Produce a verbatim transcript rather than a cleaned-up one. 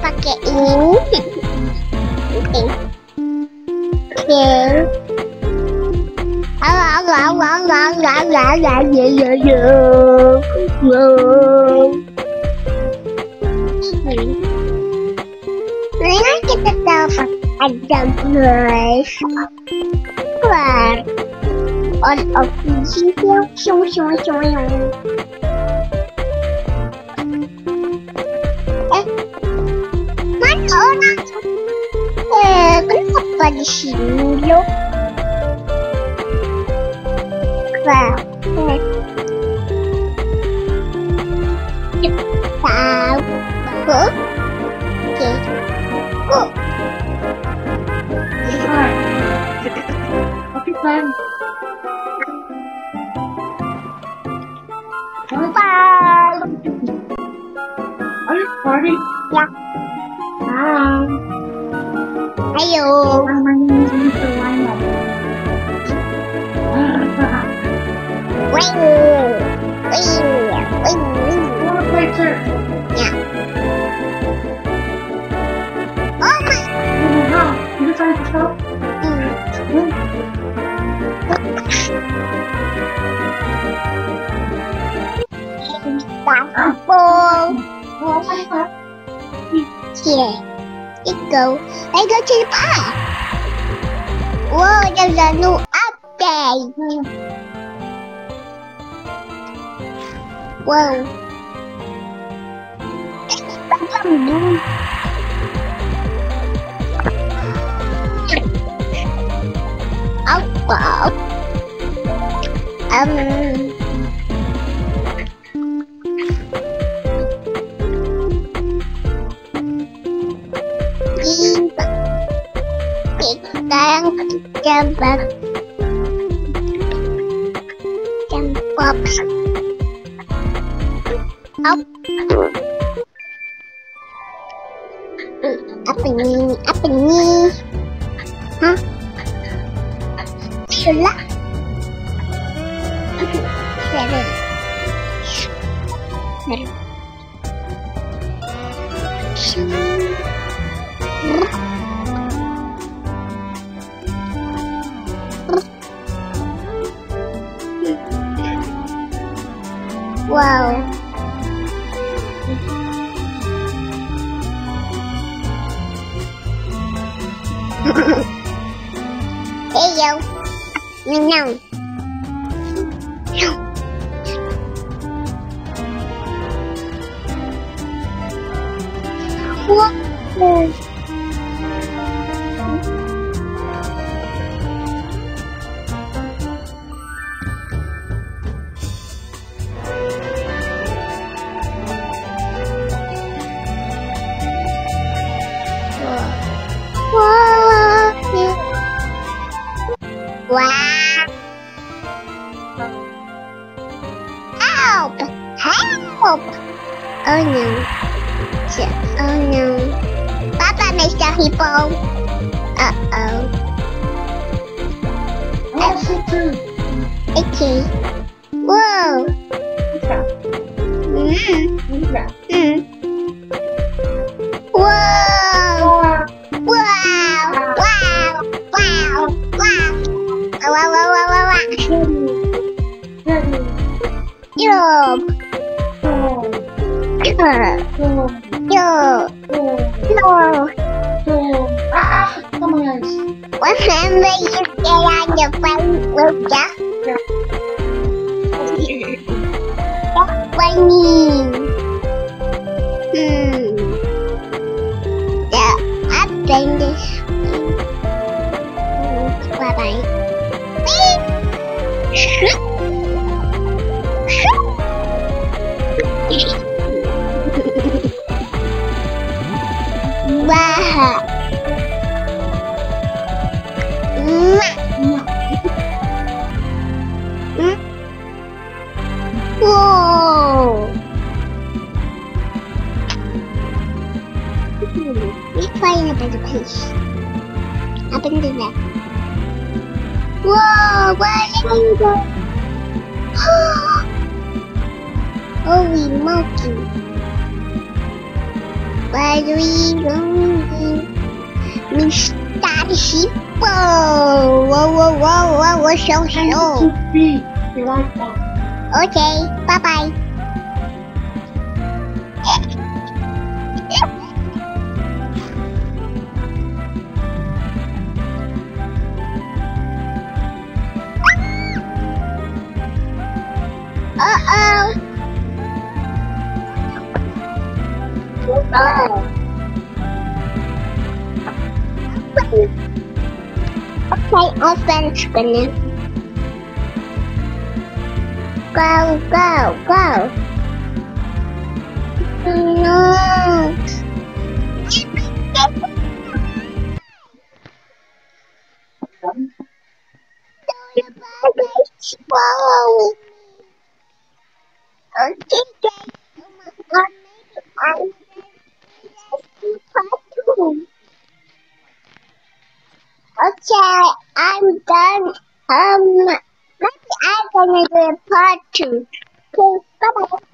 pakai ini. Okey. Okey. Aw aw aw aw aw aw aw aw ye ye ye. Mari kita dapat ajam guys. Keluar. On off sini sini sini sini. Di sini yuk. Wow. Kita buka. Oke. Oh. Oke, San. Bye. Ayo, party. Ya. Bye. Ayo yeah. It go, I go to the park. Whoa, there's a new update. Whoa. Oh, wow. Um. Jambak Jambak Up Apa ni? Apa ni? Hah? Sulah Seru Seru Seru Wow. Hey yo. No no. No. What? Wow! Help! Help! Oh no! Oh no! Papa, Mister Hippo! Uh oh! Oh, okay. Whoa! Mm. Mm. Whoa! Wow! Wow! Wow! Wow! Wah wah wah wah wah. Jom. Jom. Jom. Ah, come on. Whenever you get on your phone, will ya? What funny? Hmm. Yeah, I've done this. Bye bye. Wow. Whoa. We play in a better place. Up and do that. Whoa, where did you go? Holy monkey. But we don't start sheep. Whoa, whoa, whoa, whoa, whoa, so slow. Okay, bye bye. Uh oh. Oh. Okay, I'll finish spinning. Go, go, go. No. Whoa. Okay, guys. Okay, I'm done. Um, maybe I'm gonna do a part two. Okay, bye bye.